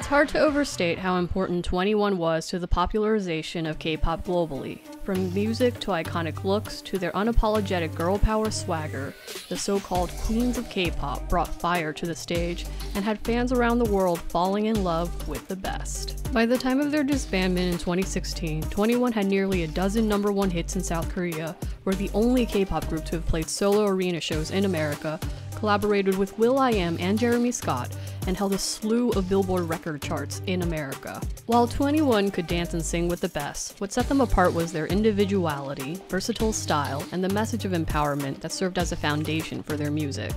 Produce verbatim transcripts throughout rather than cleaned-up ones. It's hard to overstate how important twenty-one was to the popularization of K-pop globally. From music to iconic looks to their unapologetic girl power swagger, the so-called queens of K-pop brought fire to the stage and had fans around the world falling in love with the best. By the time of their disbandment in twenty sixteen, twenty-one had nearly a dozen number one hits in South Korea, were the only K-pop group to have played solo arena shows in America, collaborated with Will.i.am and Jeremy Scott, and held a slew of Billboard record charts in America. While twenty-one could dance and sing with the best, what set them apart was their individuality, versatile style, and the message of empowerment that served as a foundation for their music.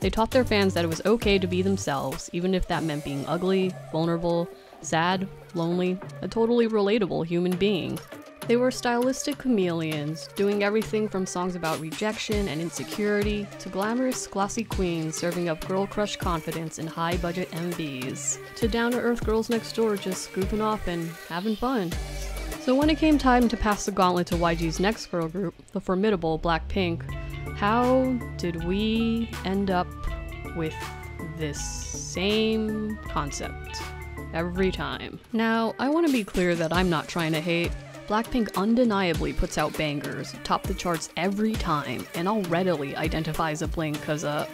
They taught their fans that it was okay to be themselves, even if that meant being ugly, vulnerable, sad, lonely, a totally relatable human being. They were stylistic chameleons, doing everything from songs about rejection and insecurity to glamorous, glossy queens serving up girl crush confidence in high-budget M Vs, to down-to-earth girls next door just goofing off and having fun. So when it came time to pass the gauntlet to Y G's next girl group, the formidable Blackpink, how did we end up with this same concept every time? Now, I want to be clear that I'm not trying to hate. Blackpink undeniably puts out bangers, top the charts every time, and I'll readily identify as a bling cause uh,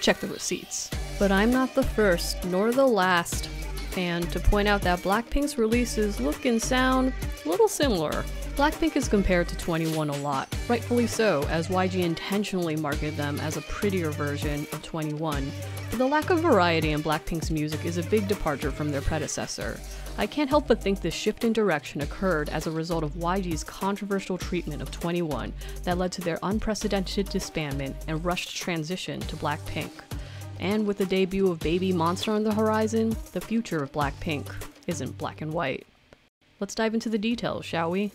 check the receipts. But I'm not the first, nor the last fan to point out that Blackpink's releases look and sound a little similar. Blackpink is compared to twenty-one a lot, rightfully so, as Y G intentionally marketed them as a prettier version of twenty-one, but the lack of variety in Blackpink's music is a big departure from their predecessor. I can't help but think this shift in direction occurred as a result of Y G's controversial treatment of twenty-one that led to their unprecedented disbandment and rushed transition to Blackpink. And with the debut of Baby Monster on the horizon, the future of Blackpink isn't black and white. Let's dive into the details, shall we?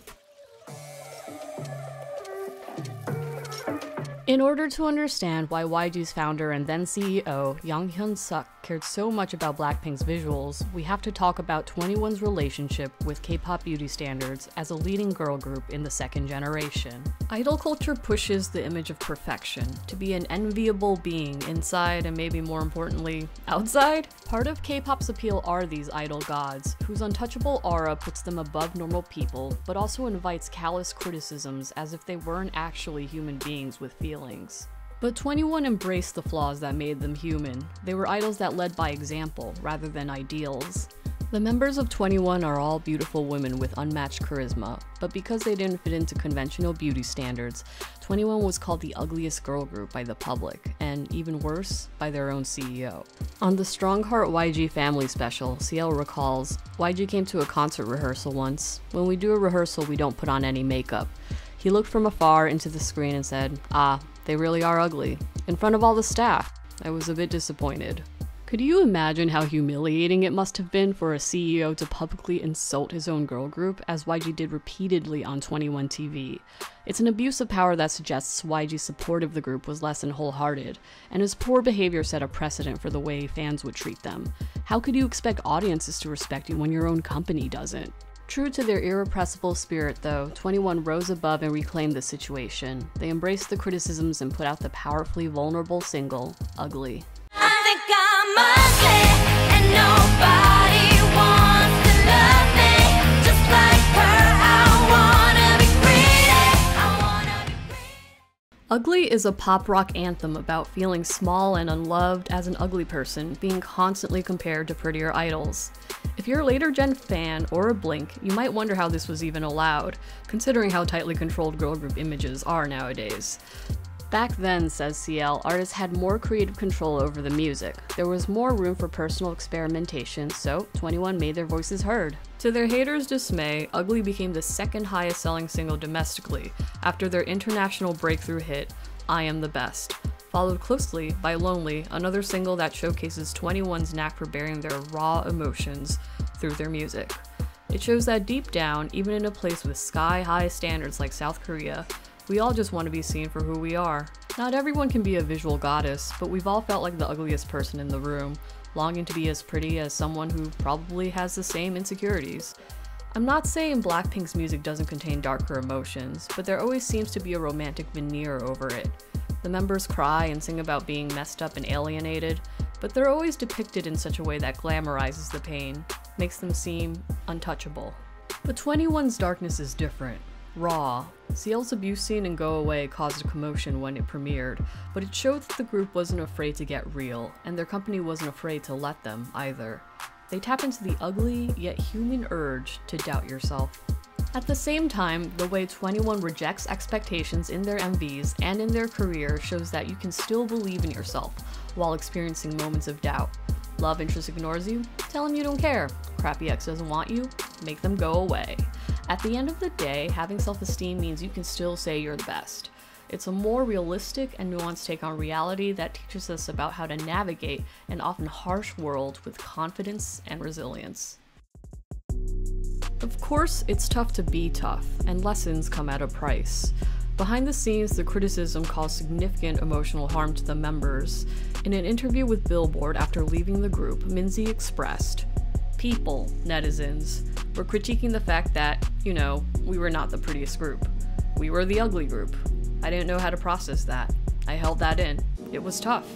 In order to understand why Y G's founder and then C E O, Yang Hyun Suk, cared so much about Blackpink's visuals, we have to talk about twenty-one's relationship with K-pop beauty standards as a leading girl group in the second generation. Idol culture pushes the image of perfection, to be an enviable being inside and maybe more importantly, outside. Part of K-pop's appeal are these idol gods, whose untouchable aura puts them above normal people, but also invites callous criticisms as if they weren't actually human beings with feelings. But twenty-one embraced the flaws that made them human. They were idols that led by example, rather than ideals. The members of twenty-one are all beautiful women with unmatched charisma, but because they didn't fit into conventional beauty standards, twenty-one was called the ugliest girl group by the public, and even worse, by their own C E O. On the Strong Heart Y G Family Special, C L recalls, "Y G came to a concert rehearsal once. When we do a rehearsal, we don't put on any makeup. He looked from afar into the screen and said, 'Ah, they really are ugly,' in front of all the staff. I was a bit disappointed." Could you imagine how humiliating it must have been for a C E O to publicly insult his own girl group, as Y G did repeatedly on twenty-one T V? It's an abuse of power that suggests Y G's support of the group was less than wholehearted, and his poor behavior set a precedent for the way fans would treat them. How could you expect audiences to respect you when your own company doesn't? True to their irrepressible spirit, though, twenty-one rose above and reclaimed the situation. They embraced the criticisms and put out the powerfully vulnerable single, Ugly. I think I'm ugly, and nobody wants to love me. Just like her, I wanna be pretty, I wanna be pretty. Ugly is a pop rock anthem about feeling small and unloved as an ugly person, being constantly compared to prettier idols. If you're a later gen fan or a blink, you might wonder how this was even allowed, considering how tightly controlled girl group images are nowadays. Back then, says C L, artists had more creative control over the music. There was more room for personal experimentation, so twenty-one made their voices heard. To their haters' dismay, Ugly became the second highest selling single domestically, after their international breakthrough hit, I Am the Best, followed closely by Lonely, another single that showcases twenty-one's knack for bearing their raw emotions through their music. It shows that deep down, even in a place with sky-high standards like South Korea, we all just want to be seen for who we are. Not everyone can be a visual goddess, but we've all felt like the ugliest person in the room, longing to be as pretty as someone who probably has the same insecurities. I'm not saying Blackpink's music doesn't contain darker emotions, but there always seems to be a romantic veneer over it. The members cry and sing about being messed up and alienated, but they're always depicted in such a way that glamorizes the pain, makes them seem untouchable. But twenty-one's darkness is different. Raw. C L's abuse scene in Go Away caused a commotion when it premiered, but it showed that the group wasn't afraid to get real, and their company wasn't afraid to let them, either. They tap into the ugly, yet human urge to doubt yourself. At the same time, the way twenty-one rejects expectations in their M Vs and in their career shows that you can still believe in yourself while experiencing moments of doubt. Love interest ignores you? Tell him you don't care. Crappy ex doesn't want you? Make them go away. At the end of the day, having self-esteem means you can still say you're the best. It's a more realistic and nuanced take on reality that teaches us about how to navigate an often harsh world with confidence and resilience. Of course, it's tough to be tough, and lessons come at a price. Behind the scenes, the criticism caused significant emotional harm to the members. In an interview with Billboard after leaving the group, Minzy expressed, "People, netizens, were critiquing the fact that, you know, we were not the prettiest group. We were the ugly group. I didn't know how to process that. I held that in. It was tough.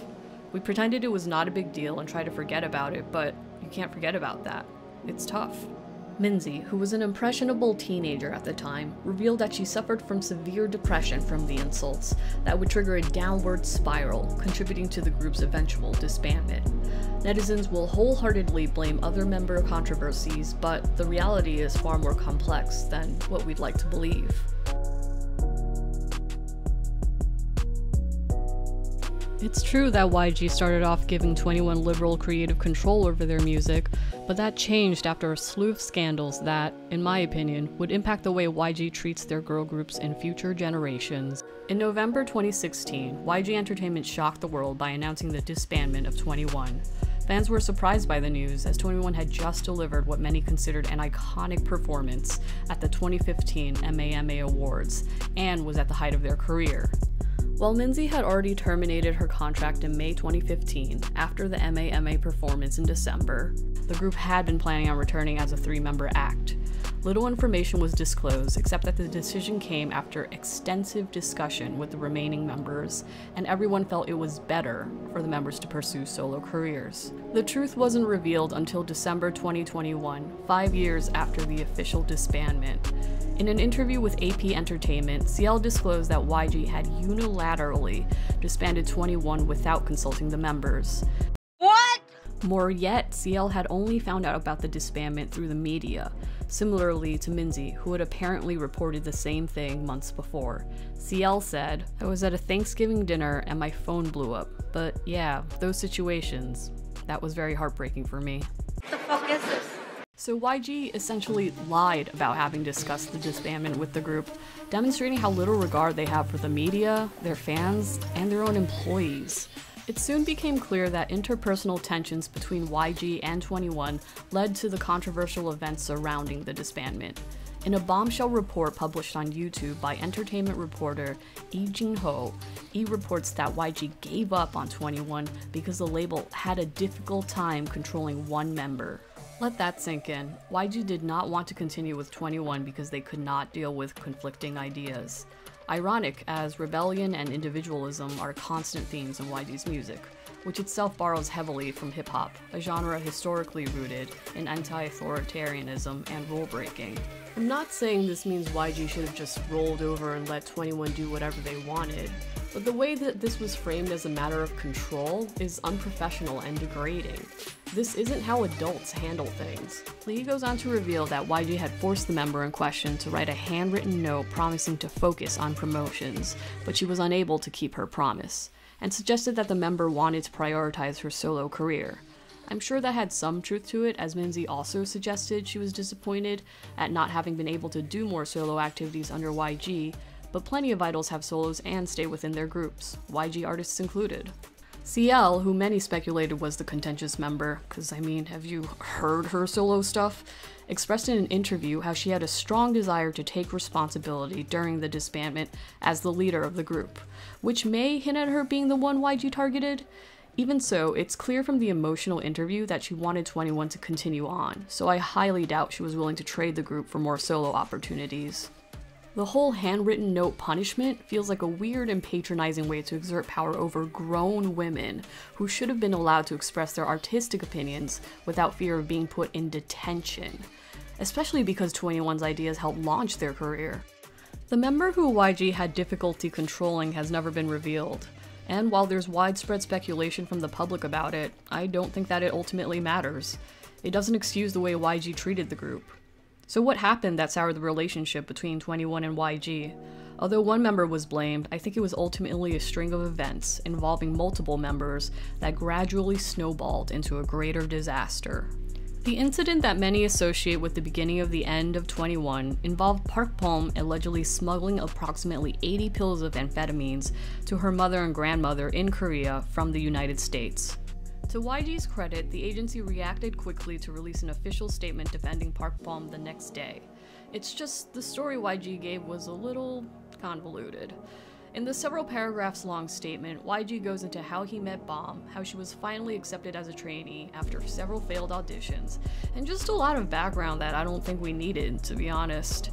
We pretended it was not a big deal and tried to forget about it, but you can't forget about that. It's tough." Minzy, who was an impressionable teenager at the time, revealed that she suffered from severe depression from the insults that would trigger a downward spiral, contributing to the group's eventual disbandment. Netizens will wholeheartedly blame other member controversies, but the reality is far more complex than what we'd like to believe. It's true that Y G started off giving twenty-one liberal creative control over their music, but that changed after a slew of scandals that, in my opinion, would impact the way Y G treats their girl groups in future generations. In November twenty sixteen, Y G Entertainment shocked the world by announcing the disbandment of twenty-one. Fans were surprised by the news, as twenty-one had just delivered what many considered an iconic performance at the twenty fifteen MAMA Awards, and was at the height of their career. While Minzy had already terminated her contract in May twenty fifteen, after the MAMA performance in December, the group had been planning on returning as a three-member act. Little information was disclosed, except that the decision came after extensive discussion with the remaining members, and everyone felt it was better for the members to pursue solo careers. The truth wasn't revealed until December twenty twenty-one, five years after the official disbandment. In an interview with A P Entertainment, C L disclosed that Y G had unilaterally disbanded twenty-one without consulting the members. What? More yet, C L had only found out about the disbandment through the media, similarly to Minzy, who had apparently reported the same thing months before. C L said, "I was at a Thanksgiving dinner and my phone blew up, but yeah, those situations, that was very heartbreaking for me." What the fuck is this? So Y G essentially lied about having discussed the disbandment with the group, demonstrating how little regard they have for the media, their fans, and their own employees. It soon became clear that interpersonal tensions between Y G and twenty-one led to the controversial events surrounding the disbandment. In a bombshell report published on YouTube by entertainment reporter Yi Jin-ho, Yi reports that Y G gave up on twenty-one because the label had a difficult time controlling one member. Let that sink in. Y G did not want to continue with twenty-one because they could not deal with conflicting ideas. Ironic, as rebellion and individualism are constant themes in Y G's music, which itself borrows heavily from hip-hop, a genre historically rooted in anti-authoritarianism and rule-breaking. I'm not saying this means Y G should have just rolled over and let twenty-one do whatever they wanted, but the way that this was framed as a matter of control is unprofessional and degrading. This isn't how adults handle things. Lee goes on to reveal that Y G had forced the member in question to write a handwritten note promising to focus on promotions, but she was unable to keep her promise, and suggested that the member wanted to prioritize her solo career. I'm sure that had some truth to it, as Minzy also suggested she was disappointed at not having been able to do more solo activities under Y G, but plenty of idols have solos and stay within their groups, Y G artists included. C L, who many speculated was the contentious member, because I mean, have you heard her solo stuff? Expressed in an interview how she had a strong desire to take responsibility during the disbandment as the leader of the group, which may hint at her being the one Y G targeted. Even so, it's clear from the emotional interview that she wanted twenty-one to continue on, so I highly doubt she was willing to trade the group for more solo opportunities. The whole handwritten note punishment feels like a weird and patronizing way to exert power over grown women who should have been allowed to express their artistic opinions without fear of being put in detention, especially because two N E one's ideas helped launch their career. The member who Y G had difficulty controlling has never been revealed, and while there's widespread speculation from the public about it, I don't think that it ultimately matters. It doesn't excuse the way Y G treated the group. So what happened that soured the relationship between two N E one and Y G? Although one member was blamed, I think it was ultimately a string of events involving multiple members that gradually snowballed into a greater disaster. The incident that many associate with the beginning of the end of twenty-one involved Park Bom allegedly smuggling approximately eighty pills of amphetamines to her mother and grandmother in Korea from the United States. To Y G's credit, the agency reacted quickly to release an official statement defending Park Bom the next day. It's just the story Y G gave was a little convoluted. In the several paragraphs long statement, Y G goes into how he met Bom, how she was finally accepted as a trainee after several failed auditions, and just a lot of background that I don't think we needed, to be honest.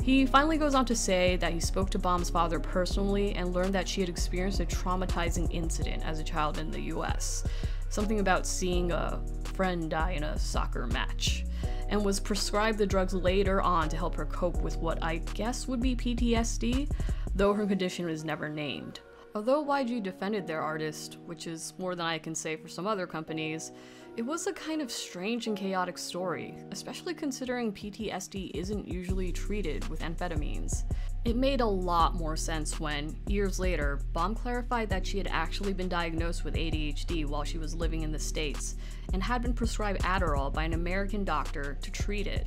He finally goes on to say that he spoke to Bom's father personally and learned that she had experienced a traumatizing incident as a child in the U S. Something about seeing a friend die in a soccer match, and was prescribed the drugs later on to help her cope with what I guess would be P T S D, though her condition was never named. Although Y G defended their artist, which is more than I can say for some other companies, it was a kind of strange and chaotic story, especially considering P T S D isn't usually treated with amphetamines. It made a lot more sense when, years later, Bom clarified that she had actually been diagnosed with A D H D while she was living in the States, and had been prescribed Adderall by an American doctor to treat it.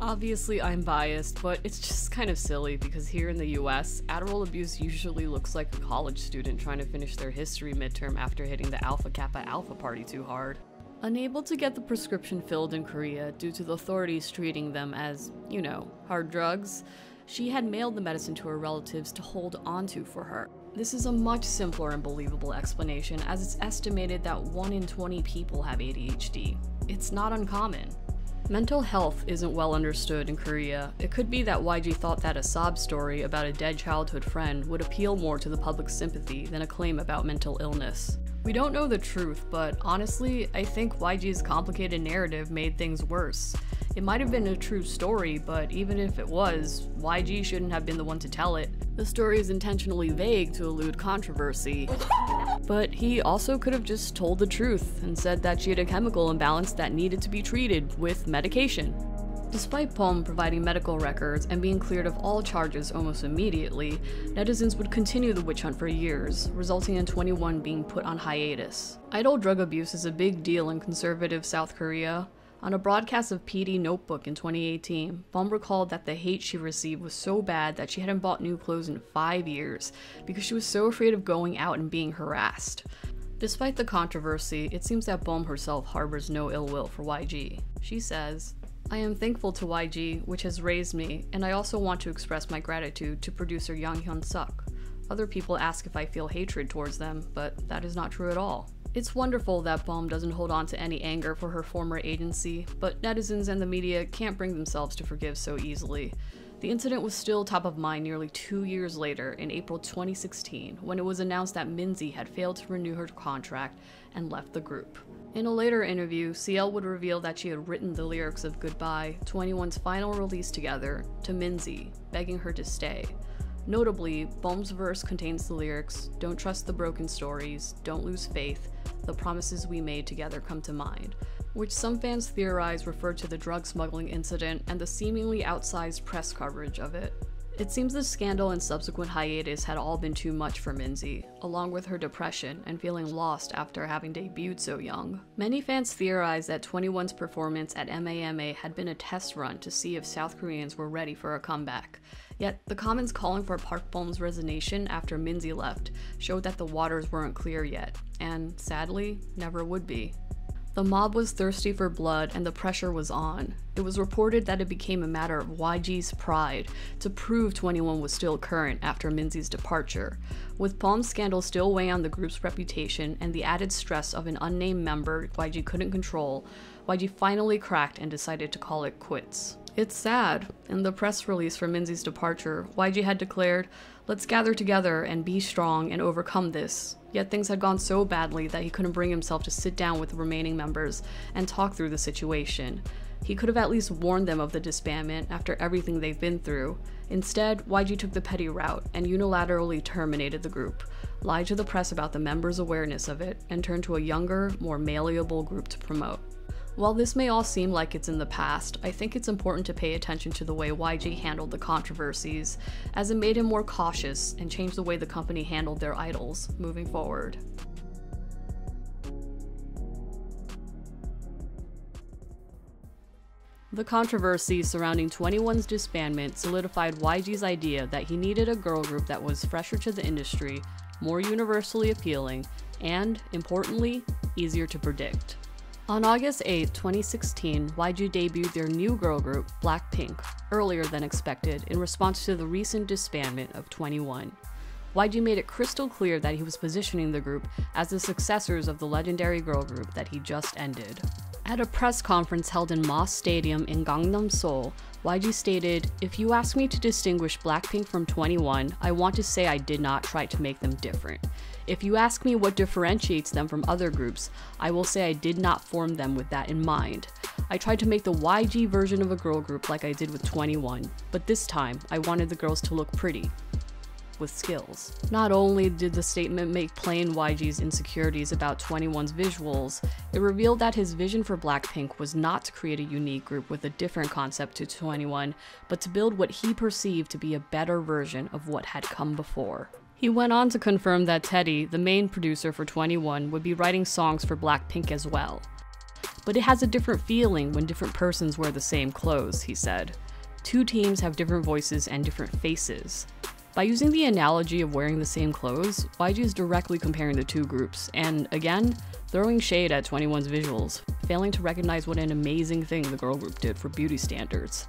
Obviously, I'm biased, but it's just kind of silly because here in the U S, Adderall abuse usually looks like a college student trying to finish their history midterm after hitting the Alpha Kappa Alpha party too hard. Unable to get the prescription filled in Korea due to the authorities treating them as, you know, hard drugs, she had mailed the medicine to her relatives to hold onto for her. This is a much simpler and believable explanation, as it's estimated that one in twenty people have A D H D. It's not uncommon. Mental health isn't well understood in Korea. It could be that Y G thought that a sob story about a dead childhood friend would appeal more to the public's sympathy than a claim about mental illness. We don't know the truth, but honestly, I think Y G's complicated narrative made things worse. It might have been a true story, but even if it was, Y G shouldn't have been the one to tell it. The story is intentionally vague to elude controversy. But he also could have just told the truth and said that she had a chemical imbalance that needed to be treated with medication. Despite Bom providing medical records and being cleared of all charges almost immediately, netizens would continue the witch hunt for years, resulting in two N E one being put on hiatus. Idol drug abuse is a big deal in conservative South Korea. On a broadcast of P D Notebook in twenty eighteen, Bom recalled that the hate she received was so bad that she hadn't bought new clothes in five years because she was so afraid of going out and being harassed. Despite the controversy, it seems that Bom herself harbors no ill will for Y G. She says, "I am thankful to Y G, which has raised me, and I also want to express my gratitude to producer Yang Hyun Suk. Other people ask if I feel hatred towards them, but that is not true at all." It's wonderful that Bom doesn't hold on to any anger for her former agency, but netizens and the media can't bring themselves to forgive so easily. The incident was still top of mind nearly two years later, in April twenty sixteen, when it was announced that Minzy had failed to renew her contract and left the group. In a later interview, C L would reveal that she had written the lyrics of Goodbye, two N E one's final release together, to Minzy, begging her to stay. Notably, Bom's verse contains the lyrics, "Don't trust the broken stories, don't lose faith, the promises we made together come to mind," which some fans theorize referred to the drug smuggling incident and the seemingly outsized press coverage of it. It seems the scandal and subsequent hiatus had all been too much for Minzy, along with her depression and feeling lost after having debuted so young. Many fans theorized that two N E one's performance at MAMA had been a test run to see if South Koreans were ready for a comeback. Yet, the comments calling for Park Bom's resignation after Minzy left showed that the waters weren't clear yet, and sadly, never would be. The mob was thirsty for blood and the pressure was on. It was reported that it became a matter of Y G's pride to prove two N E one was still current after Minzy's departure. With Bom's scandal still weighing on the group's reputation and the added stress of an unnamed member Y G couldn't control, Y G finally cracked and decided to call it quits. It's sad. In the press release for Minzy's departure, Y G had declared, "Let's gather together and be strong and overcome this." Yet things had gone so badly that he couldn't bring himself to sit down with the remaining members and talk through the situation. He could have at least warned them of the disbandment after everything they've been through. Instead, Y G took the petty route and unilaterally terminated the group, lied to the press about the members' awareness of it, and turned to a younger, more malleable group to promote. While this may all seem like it's in the past, I think it's important to pay attention to the way Y G handled the controversies, as it made him more cautious and changed the way the company handled their idols moving forward. The controversy surrounding twenty-one's disbandment solidified Y G's idea that he needed a girl group that was fresher to the industry, more universally appealing, and, importantly, easier to predict. On August eighth, twenty sixteen, Y G debuted their new girl group, Blackpink, earlier than expected in response to the recent disbandment of twenty-one. Y G made it crystal clear that he was positioning the group as the successors of the legendary girl group that he just ended. At a press conference held in Mos Stadium in Gangnam, Seoul, Y G stated, "If you ask me to distinguish Blackpink from twenty-one, I want to say I did not try to make them different. If you ask me what differentiates them from other groups, I will say I did not form them with that in mind. I tried to make the Y G version of a girl group like I did with twenty-one, but this time I wanted the girls to look pretty. With skills." Not only did the statement make plain Y G's insecurities about twenty-one's visuals, it revealed that his vision for Blackpink was not to create a unique group with a different concept to twenty-one, but to build what he perceived to be a better version of what had come before. He went on to confirm that Teddy, the main producer for twenty-one, would be writing songs for Blackpink as well. "But it has a different feeling when different persons wear the same clothes," he said. "Two teams have different voices and different faces." By using the analogy of wearing the same clothes, Y G is directly comparing the two groups, and again, throwing shade at twenty-one's visuals, failing to recognize what an amazing thing the girl group did for beauty standards.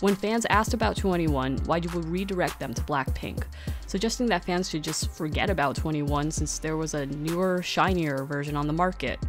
When fans asked about twenty-one, Y G would redirect them to Blackpink, suggesting that fans should just forget about twenty-one since there was a newer, shinier version on the market.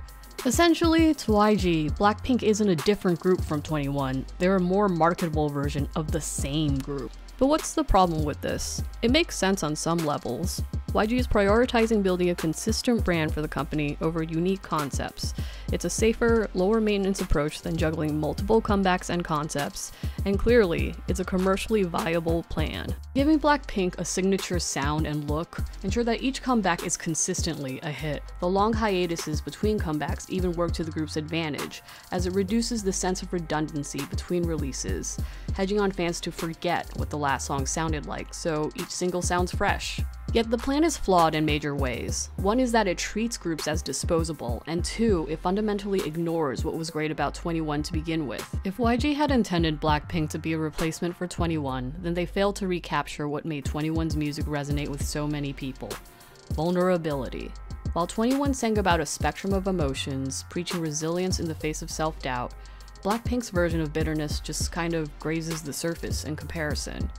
Essentially, to Y G, Blackpink isn't a different group from twenty-one, they're a more marketable version of the same group. But what's the problem with this? It makes sense on some levels. Y G is prioritizing building a consistent brand for the company over unique concepts. It's a safer, lower maintenance approach than juggling multiple comebacks and concepts, and clearly, it's a commercially viable plan. Giving Blackpink a signature sound and look, ensure that each comeback is consistently a hit. The long hiatuses between comebacks even work to the group's advantage, as it reduces the sense of redundancy between releases, hedging on fans to forget what the last last song sounded like, so each single sounds fresh. Yet the plan is flawed in major ways. One is that it treats groups as disposable, and two, it fundamentally ignores what was great about twenty-one to begin with. If Y G had intended Blackpink to be a replacement for twenty-one, then they failed to recapture what made twenty-one's music resonate with so many people: vulnerability. While twenty-one sang about a spectrum of emotions, preaching resilience in the face of self-doubt, Blackpink's version of bitterness just kind of grazes the surface in comparison.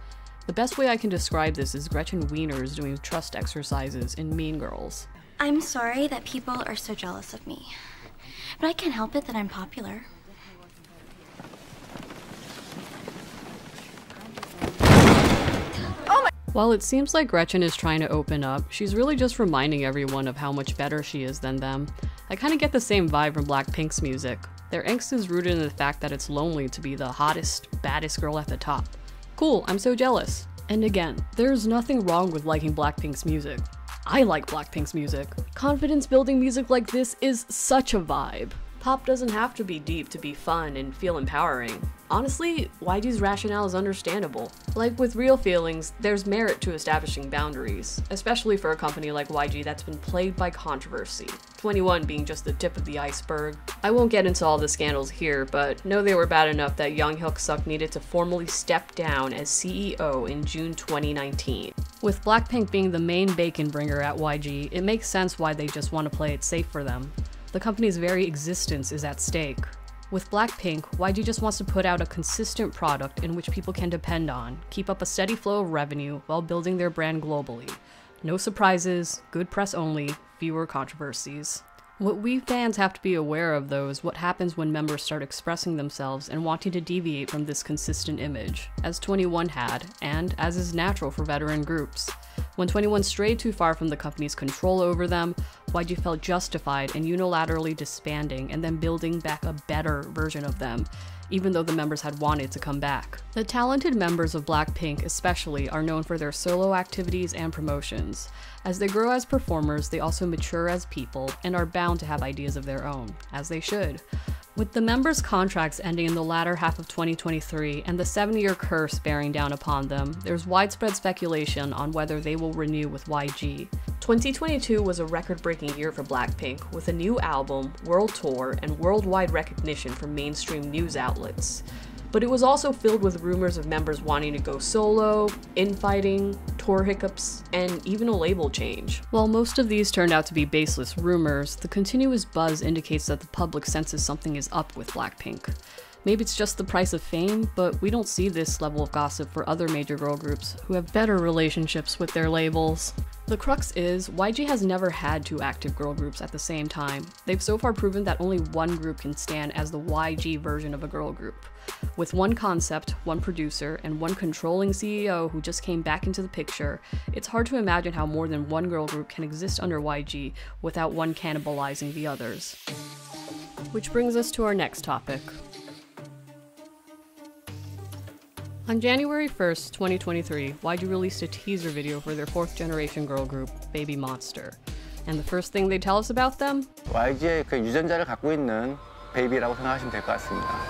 The best way I can describe this is Gretchen Wieners doing trust exercises in Mean Girls. "I'm sorry that people are so jealous of me, but I can't help it that I'm popular. Oh my—" While it seems like Gretchen is trying to open up, she's really just reminding everyone of how much better she is than them. I kind of get the same vibe from Blackpink's music. Their angst is rooted in the fact that it's lonely to be the hottest, baddest girl at the top. Cool, I'm so jealous. And again, there's nothing wrong with liking Blackpink's music. I like Blackpink's music. Confidence-building music like this is such a vibe. Pop doesn't have to be deep to be fun and feel empowering. Honestly, Y G's rationale is understandable. Like with real feelings, there's merit to establishing boundaries, especially for a company like Y G that's been plagued by controversy, twenty-one being just the tip of the iceberg. I won't get into all the scandals here, but know they were bad enough that Yang Hyun Suk needed to formally step down as C E O in June twenty nineteen. With Blackpink being the main bacon bringer at Y G, it makes sense why they just want to play it safe for them. The company's very existence is at stake. With Blackpink, Y G just wants to put out a consistent product in which people can depend on, keep up a steady flow of revenue while building their brand globally. No surprises, good press only, fewer controversies. What we fans have to be aware of though is what happens when members start expressing themselves and wanting to deviate from this consistent image, as twenty-one had, and as is natural for veteran groups. When twenty-one strayed too far from the company's control over them, Y G felt justified in unilaterally disbanding and then building back a better version of them, even though the members had wanted to come back. The talented members of Blackpink especially are known for their solo activities and promotions. As they grow as performers, they also mature as people and are bound to have ideas of their own, as they should. With the members' contracts ending in the latter half of twenty twenty-three and the seven-year curse bearing down upon them, there's widespread speculation on whether they will renew with Y G. twenty twenty-two was a record-breaking year for Blackpink, with a new album, world tour, and worldwide recognition from mainstream news outlets. But it was also filled with rumors of members wanting to go solo, infighting, tour hiccups, and even a label change. While most of these turned out to be baseless rumors, the continuous buzz indicates that the public senses something is up with Blackpink. Maybe it's just the price of fame, but we don't see this level of gossip for other major girl groups who have better relationships with their labels. The crux is, Y G has never had two active girl groups at the same time. They've so far proven that only one group can stand as the Y G version of a girl group, with one concept, one producer, and one controlling C E O who just came back into the picture. It's hard to imagine how more than one girl group can exist under Y G without one cannibalizing the others. Which brings us to our next topic. On January first, twenty twenty-three, Y G released a teaser video for their fourth generation girl group, Baby Monster. And the first thing they tell us about them? Y G의 그 유전자를 갖고 있는 베이비라고 생각하시면 될 것 같습니다.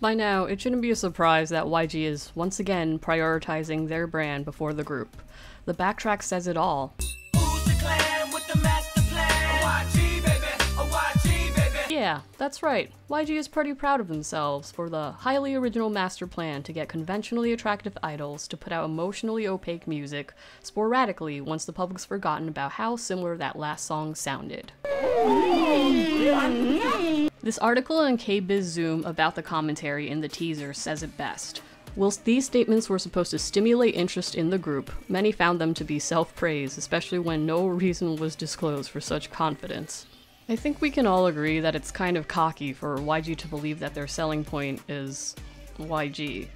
By now, it shouldn't be a surprise that Y G is once again prioritizing their brand before the group. The backtrack says it all. Who's the clan with the master plan? Y G, baby. Y G, baby. Yeah, that's right. Y G is pretty proud of themselves for the highly original master plan to get conventionally attractive idols to put out emotionally opaque music sporadically once the public's forgotten about how similar that last song sounded. This article in KBizZoom about the commentary in the teaser says it best. Whilst these statements were supposed to stimulate interest in the group, many found them to be self-praise, especially when no reason was disclosed for such confidence. I think we can all agree that it's kind of cocky for Y G to believe that their selling point is Y G.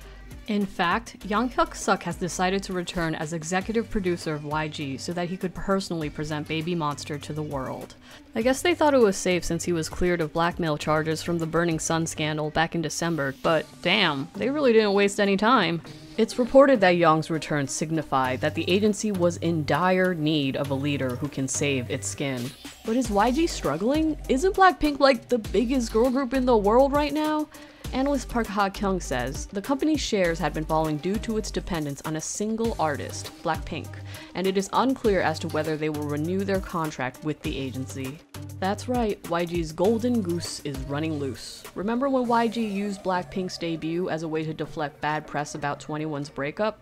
In fact, Yang Hyun Suk has decided to return as executive producer of Y G so that he could personally present Baby Monster to the world. I guess they thought it was safe since he was cleared of blackmail charges from the Burning Sun scandal back in December, but damn, they really didn't waste any time. It's reported that Yang's return signified that the agency was in dire need of a leader who can save its skin. But is Y G struggling? Isn't Blackpink like the biggest girl group in the world right now? Analyst Park Ha-kyung says, the company's shares had been falling due to its dependence on a single artist, Blackpink, and it is unclear as to whether they will renew their contract with the agency. That's right, Y G's golden goose is running loose. Remember when Y G used Blackpink's debut as a way to deflect bad press about twenty-one's breakup?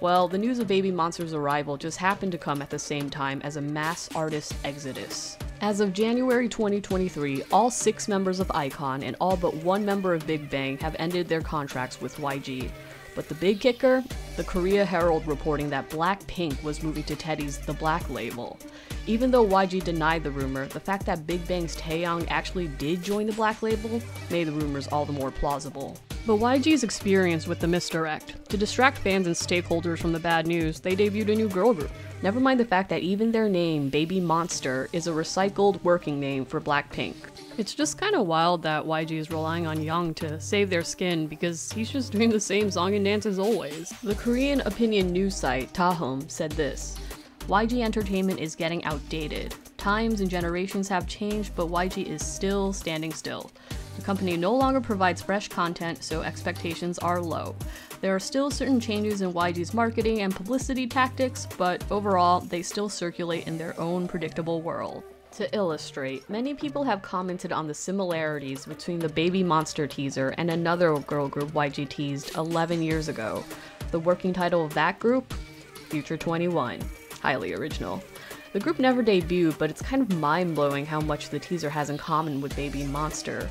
Well, the news of Baby Monster's arrival just happened to come at the same time as a mass artist exodus. As of January twenty twenty-three, all six members of ICON and all but one member of Big Bang have ended their contracts with Y G. But the big kicker? The Korea Herald reporting that Blackpink was moving to Teddy's The Black Label. Even though Y G denied the rumor, the fact that Big Bang's Taeyong actually did join The Black Label made the rumors all the more plausible. But Y G's experience with the misdirect. To distract fans and stakeholders from the bad news, they debuted a new girl group. Never mind the fact that even their name, Baby Monster, is a recycled working name for Blackpink. It's just kinda wild that Y G is relying on Yang to save their skin because he's just doing the same song and dance as always. The Korean opinion news site, Tahom, said this, Y G Entertainment is getting outdated. Times and generations have changed, but Y G is still standing still. The company no longer provides fresh content, so expectations are low. There are still certain changes in Y G's marketing and publicity tactics, but overall, they still circulate in their own predictable world. To illustrate, many people have commented on the similarities between the Baby Monster teaser and another girl group Y G teased eleven years ago. The working title of that group? Future twenty-one. Highly original. The group never debuted, but it's kind of mind-blowing how much the teaser has in common with Baby Monster.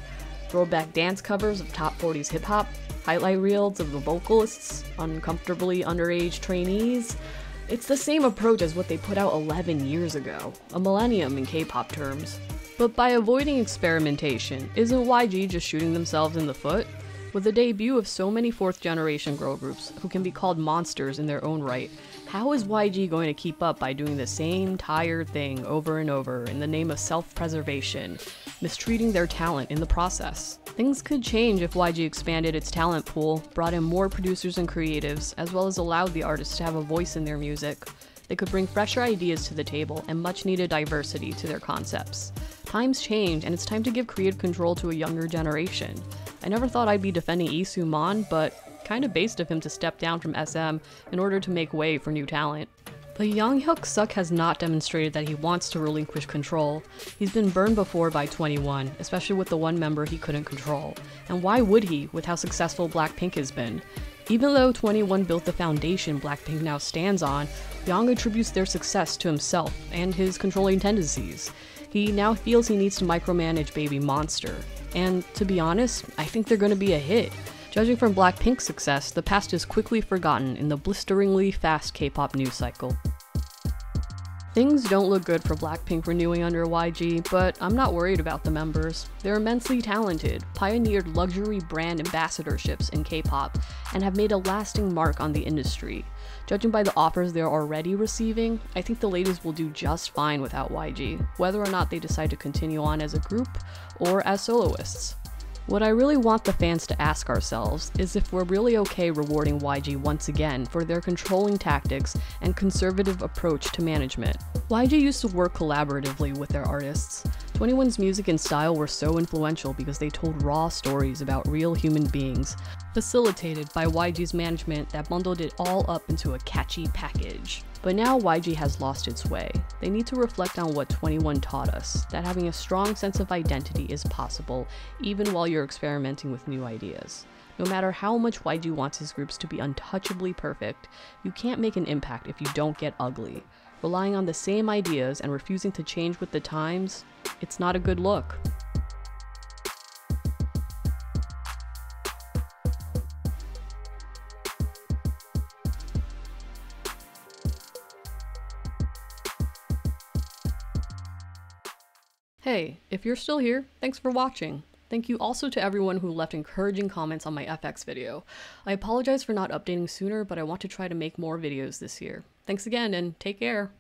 Throwback dance covers of top forties hip-hop, highlight reels of the vocalists, uncomfortably underage trainees. It's the same approach as what they put out eleven years ago, a millennium in K-pop terms. But by avoiding experimentation, isn't Y G just shooting themselves in the foot? With the debut of so many fourth generation girl groups who can be called monsters in their own right, how is Y G going to keep up by doing the same tired thing over and over in the name of self-preservation, mistreating their talent in the process? Things could change if Y G expanded its talent pool, brought in more producers and creatives, as well as allowed the artists to have a voice in their music. They could bring fresher ideas to the table and much needed diversity to their concepts. Times change and it's time to give creative control to a younger generation. I never thought I'd be defending Lee Soo Man, but kinda based of him to step down from S M in order to make way for new talent. But Yang Hyun Suk has not demonstrated that he wants to relinquish control. He's been burned before by twenty-one, especially with the one member he couldn't control. And why would he, with how successful Blackpink has been? Even though twenty-one built the foundation Blackpink now stands on, Yang attributes their success to himself and his controlling tendencies. He now feels he needs to micromanage Baby Monster. And to be honest, I think they're going to be a hit. Judging from Blackpink's success, the past is quickly forgotten in the blisteringly fast K-pop news cycle. Things don't look good for Blackpink renewing under Y G, but I'm not worried about the members. They're immensely talented, pioneered luxury brand ambassadorships in K-pop, and have made a lasting mark on the industry. Judging by the offers they're already receiving, I think the ladies will do just fine without Y G, whether or not they decide to continue on as a group or as soloists. What I really want the fans to ask ourselves is if we're really okay rewarding Y G once again for their controlling tactics and conservative approach to management. Y G used to work collaboratively with their artists. twenty-one's music and style were so influential because they told raw stories about real human beings, facilitated by Y G's management that bundled it all up into a catchy package. But now Y G has lost its way. They need to reflect on what twenty-one taught us, that having a strong sense of identity is possible, even while you're experimenting with new ideas. No matter how much Y G wants his groups to be untouchably perfect, you can't make an impact if you don't get ugly. Relying on the same ideas and refusing to change with the times, it's not a good look. Hey, if you're still here, thanks for watching. Thank you also to everyone who left encouraging comments on my F X video. I apologize for not updating sooner, but I want to try to make more videos this year. Thanks again and take care.